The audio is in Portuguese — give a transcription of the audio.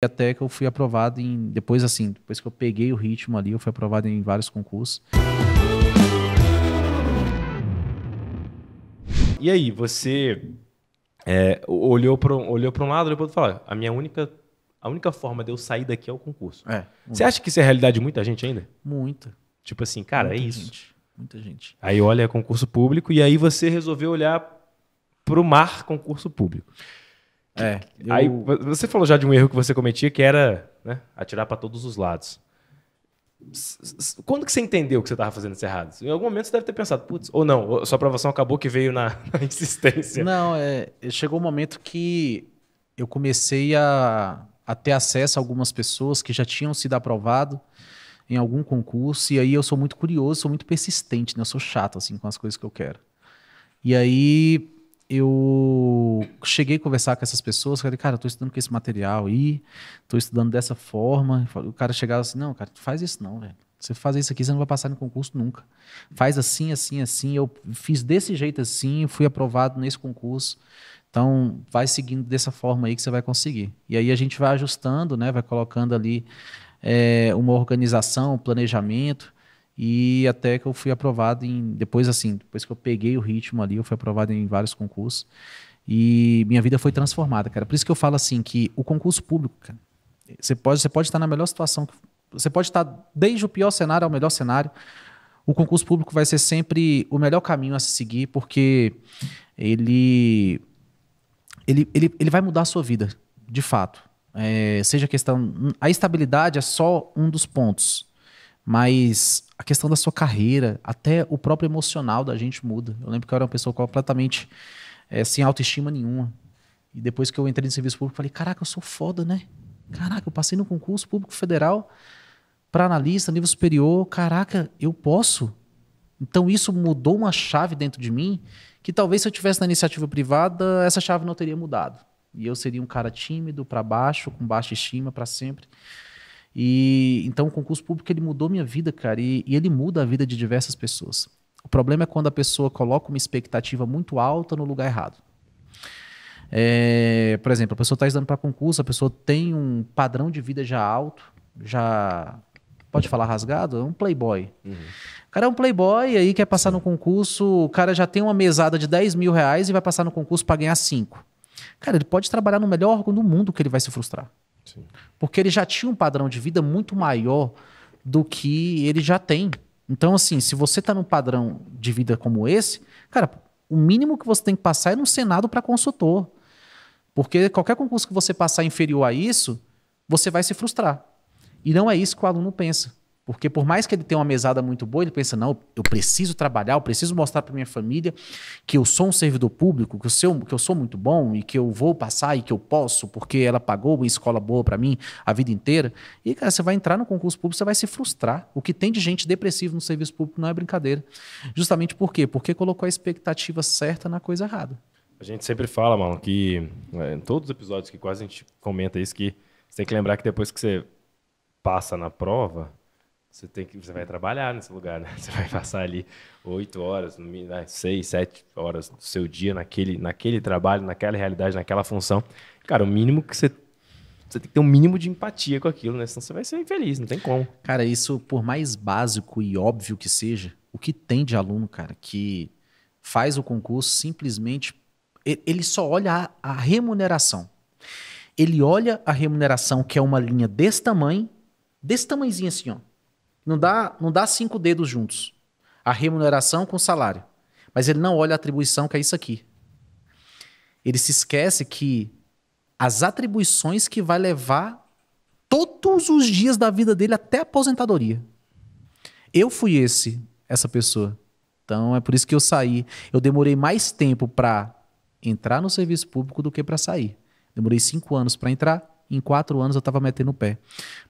Até que eu fui aprovado em... Depois, assim, depois que eu peguei o ritmo ali, eu fui aprovado em vários concursos. E aí, você olhou para um lado e depois falou, a minha única... A única forma de eu sair daqui é o concurso. Você acha que isso é a realidade de muita gente ainda? Muita. Tipo assim, cara, muita é isso. Gente. Muita gente. Aí olha, é concurso público, e aí você resolveu olhar pro mar concurso público. Aí você falou já de um erro que você cometia, que era, né, atirar para todos os lados. Quando que você entendeu que você estava fazendo isso errado? Em algum momento você deve ter pensado, putz, ou não, sua aprovação acabou que veio na insistência. Não, chegou um momento que eu comecei a ter acesso a algumas pessoas que já tinham sido aprovado em algum concurso, e aí eu sou muito curioso, sou muito persistente, né? Eu sou chato assim, com as coisas que eu quero. E aí... eu cheguei a conversar com essas pessoas, falei, cara, eu tô estudando com esse material aí, tô estudando dessa forma. O cara chegava assim, não, cara, faz isso não, velho. Você fazer isso aqui, você não vai passar no concurso nunca. Faz assim, assim, assim. Eu fiz desse jeito assim, fui aprovado nesse concurso. Então, vai seguindo dessa forma aí que você vai conseguir. E aí a gente vai ajustando, né? Vai colocando ali uma organização, um planejamento. E até que eu fui aprovado em... Depois, assim, depois que eu peguei o ritmo ali, eu fui aprovado em vários concursos. E minha vida foi transformada, cara. Por isso que eu falo assim, que o concurso público, cara, você pode estar na melhor situação. Você pode estar desde o pior cenário ao melhor cenário. O concurso público vai ser sempre o melhor caminho a se seguir, porque ele vai mudar a sua vida, de fato. Seja a questão... A estabilidade é só um dos pontos. Mas a questão da sua carreira, até o próprio emocional da gente muda. Eu lembro que eu era uma pessoa completamente sem autoestima nenhuma. E depois que eu entrei no serviço público, falei, caraca, eu sou foda, né? Caraca, eu passei no concurso público federal para analista, nível superior. Caraca, eu posso? Então isso mudou uma chave dentro de mim que talvez se eu tivesse na iniciativa privada, essa chave não teria mudado. E eu seria um cara tímido, para baixo, com baixa estima para sempre. E então o concurso público ele mudou minha vida, cara, e ele muda a vida de diversas pessoas. O problema é quando a pessoa coloca uma expectativa muito alta no lugar errado. Por exemplo, a pessoa está estudando para concurso, a pessoa tem um padrão de vida já alto, já pode falar rasgado, é um playboy. Uhum. O cara é um playboy, aí quer passar no concurso, o cara já tem uma mesada de 10 mil reais e vai passar no concurso para ganhar 5. Cara, ele pode trabalhar no melhor órgão do mundo que ele vai se frustrar. Sim. Porque ele já tinha um padrão de vida muito maior do que ele já tem. Então, assim, se você está num padrão de vida como esse, cara, o mínimo que você tem que passar é no Senado para consultor. Porque qualquer concurso que você passar inferior a isso, você vai se frustrar. E não é isso que o aluno pensa. Porque por mais que ele tenha uma mesada muito boa, ele pensa, não, eu preciso trabalhar, eu preciso mostrar para minha família que eu sou um servidor público, que eu sou muito bom e que eu vou passar e que eu posso, porque ela pagou uma escola boa para mim a vida inteira. E, cara, você vai entrar no concurso público, você vai se frustrar. O que tem de gente depressiva no serviço público não é brincadeira. Justamente por quê? Porque colocou a expectativa certa na coisa errada. A gente sempre fala, mano, que em todos os episódios que quase a gente comenta isso, que você tem que lembrar que depois que você passa na prova... Você vai trabalhar nesse lugar, né? Você vai passar ali 8 horas, 6, 7 horas do seu dia naquele trabalho, naquela realidade, naquela função. Cara, o mínimo que você tem que ter um mínimo de empatia com aquilo, né? Senão você vai ser infeliz, não tem como. Cara, isso por mais básico e óbvio que seja, o que tem de aluno, cara, que faz o concurso simplesmente... Ele só olha a remuneração. Ele olha a remuneração, que é uma linha desse tamanho, desse tamanhozinho assim, ó. Não dá 5 dedos juntos. A remuneração com o salário. Mas ele não olha a atribuição, que é isso aqui. Ele se esquece que as atribuições que vai levar todos os dias da vida dele até a aposentadoria. Eu fui essa pessoa. Então é por isso que eu saí. Eu demorei mais tempo para entrar no serviço público do que para sair. Demorei 5 anos para entrar. Em 4 anos eu estava metendo o pé.